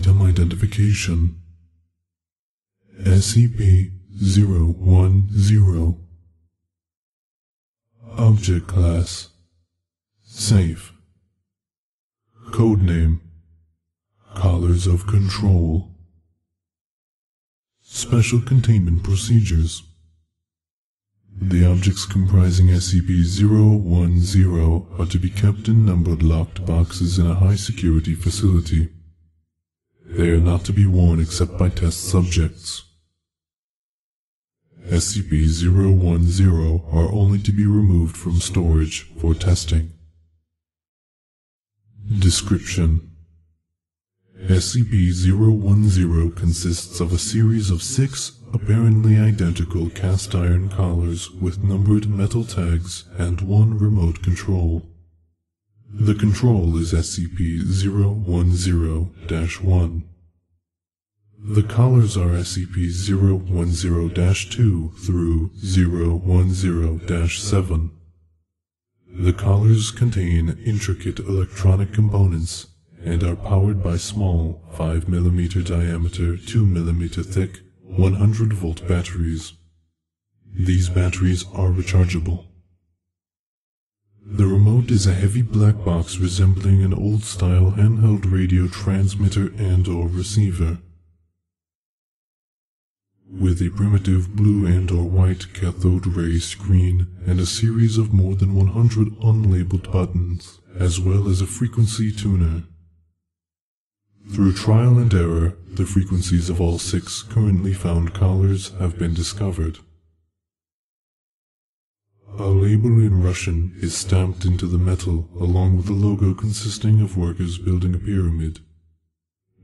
item identification: SCP-010. Object class: Safe. Codename: Collars of Control. Special containment procedures: the objects comprising SCP-010 are to be kept in numbered locked boxes in a high-security facility. They are not to be worn except by test subjects. SCP-010 are only to be removed from storage for testing. Description: SCP-010 consists of a series of 6 apparently identical cast-iron collars with numbered metal tags and 1 remote control. The control is SCP-010-1. The collars are SCP-010-2 through 010-7. The collars contain intricate electronic components and are powered by small 5mm diameter, 2mm thick, 100-volt batteries. These batteries are rechargeable. The remote is a heavy black box resembling an old-style handheld radio transmitter and/or receiver, with a primitive blue and/or white cathode ray screen and a series of more than 100 unlabeled buttons, as well as a frequency tuner. Through trial and error, the frequencies of all 6 currently found collars have been discovered. A label in Russian is stamped into the metal along with a logo consisting of workers building a pyramid.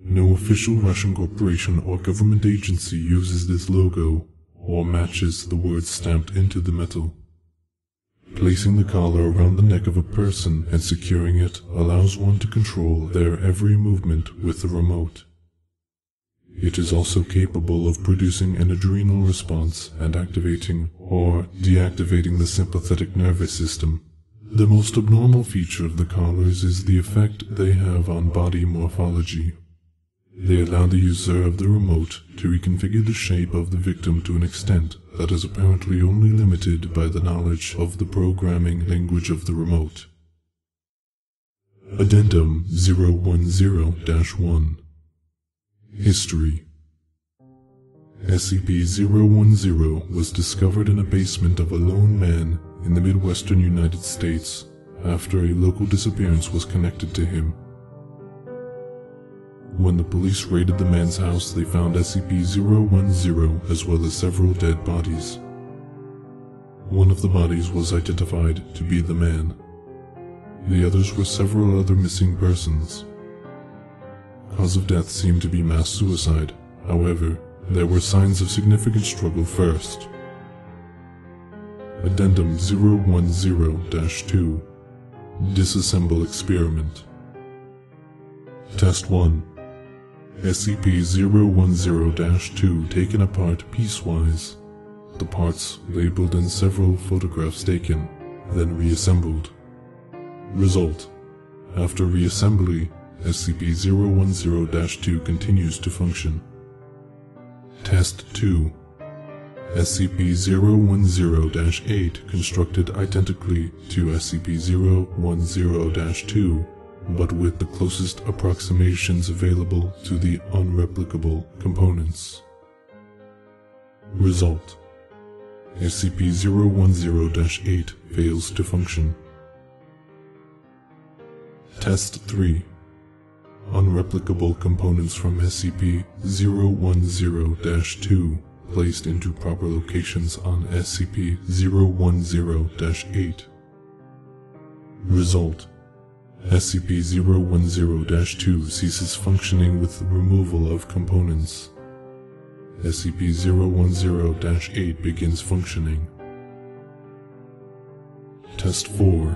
No official Russian corporation or government agency uses this logo or matches the words stamped into the metal. Placing the collar around the neck of a person and securing it allows one to control their every movement with the remote. It is also capable of producing an adrenal response and activating or deactivating the sympathetic nervous system. The most abnormal feature of the collars is the effect they have on body morphology. They allow the user of the remote to reconfigure the shape of the victim to an extent that is apparently only limited by the knowledge of the programming language of the remote. Addendum 010-1. History: SCP-010 was discovered in a basement of a lone man in the Midwestern United States after a local disappearance was connected to him. When the police raided the man's house, they found SCP-010 as well as several dead bodies. One of the bodies was identified to be the man. The others were several other missing persons. Cause of death seemed to be mass suicide. However, there were signs of significant struggle first. Addendum 010-2. Disassemble experiment. Test 1. SCP-010-2 taken apart piecewise, the parts labeled and several photographs taken, then reassembled. Result: after reassembly, SCP-010-2 continues to function. Test 2. SCP-010-8 constructed identically to SCP-010-2, but with the closest approximations available to the unreplicable components. Result: SCP-010-8 fails to function. Test 3. Unreplicable components from SCP-010-2 placed into proper locations on SCP-010-8. Result: SCP-010-2 ceases functioning with the removal of components. SCP-010-8 begins functioning. Test 4.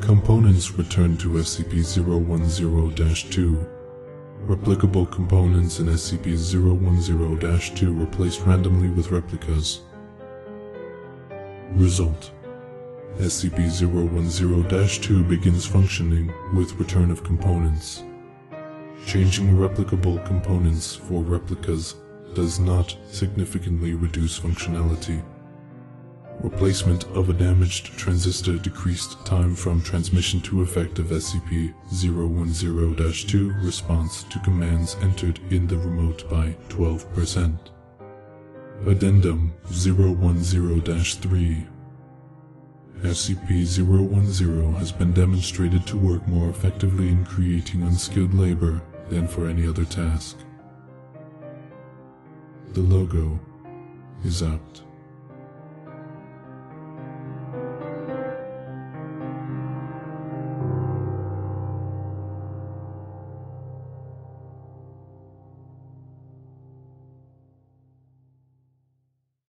Components returned to SCP-010-2. Replicable components in SCP-010-2 replaced randomly with replicas. Result: SCP-010-2 begins functioning with return of components. Changing replicable components for replicas does not significantly reduce functionality. Replacement of a damaged transistor decreased time from transmission to effect of SCP-010-2 response to commands entered in the remote by 12%. Addendum 010-3. SCP-010 has been demonstrated to work more effectively in creating unskilled labor than for any other task. The logo is apt.